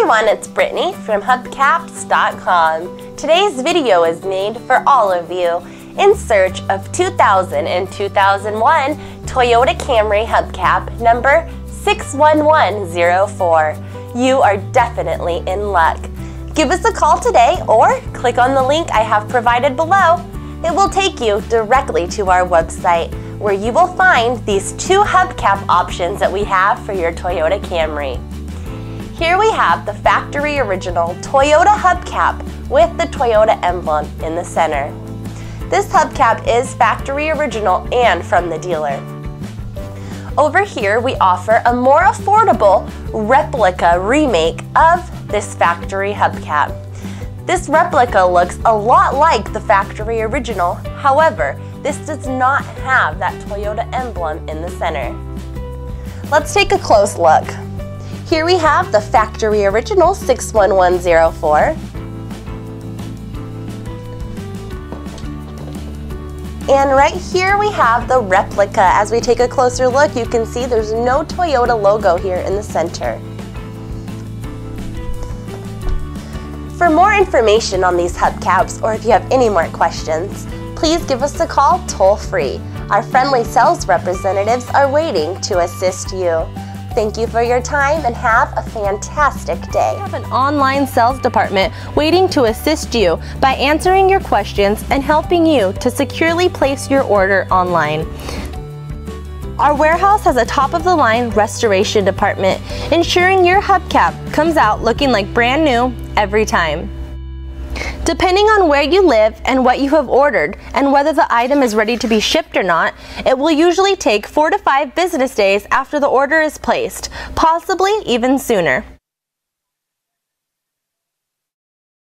everyone, it's Brittany from Hubcaps.com. Today's video is made for all of you in search of 2000 and 2001 Toyota Camry hubcap number 61104. You are definitely in luck. Give us a call today or click on the link I have provided below. It will take you directly to our website where you will find these two hubcap options that we have for your Toyota Camry. Here we have the factory original Toyota hubcap with the Toyota emblem in the center. This hubcap is factory original and from the dealer. Over here we offer a more affordable replica remake of this factory hubcap. This replica looks a lot like the factory original, however, this does not have that Toyota emblem in the center. Let's take a close look. Here we have the factory original 61104 and right here we have the replica. As we take a closer look, you can see there's no Toyota logo here in the center. For more information on these hubcaps or if you have any more questions, please give us a call toll free. Our friendly sales representatives are waiting to assist you. Thank you for your time and have a fantastic day. We have an online sales department waiting to assist you by answering your questions and helping you to securely place your order online. Our warehouse has a top-of-the-line restoration department, ensuring your hubcap comes out looking like brand new every time. Depending on where you live and what you have ordered and whether the item is ready to be shipped or not, it will usually take 4 to 5 business days after the order is placed, possibly even sooner.